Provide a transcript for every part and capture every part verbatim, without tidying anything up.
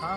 Huh?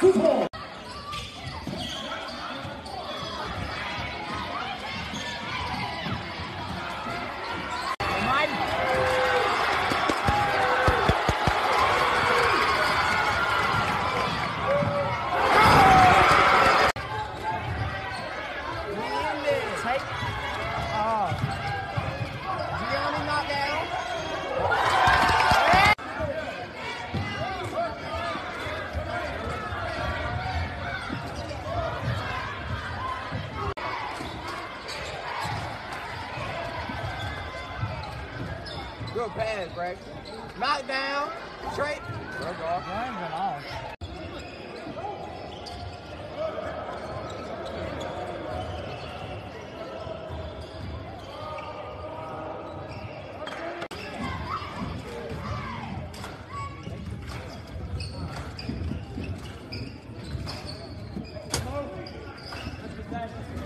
Football. Good pass, Greg. Knock down, straight. Broke off. Line's been off. Let's go.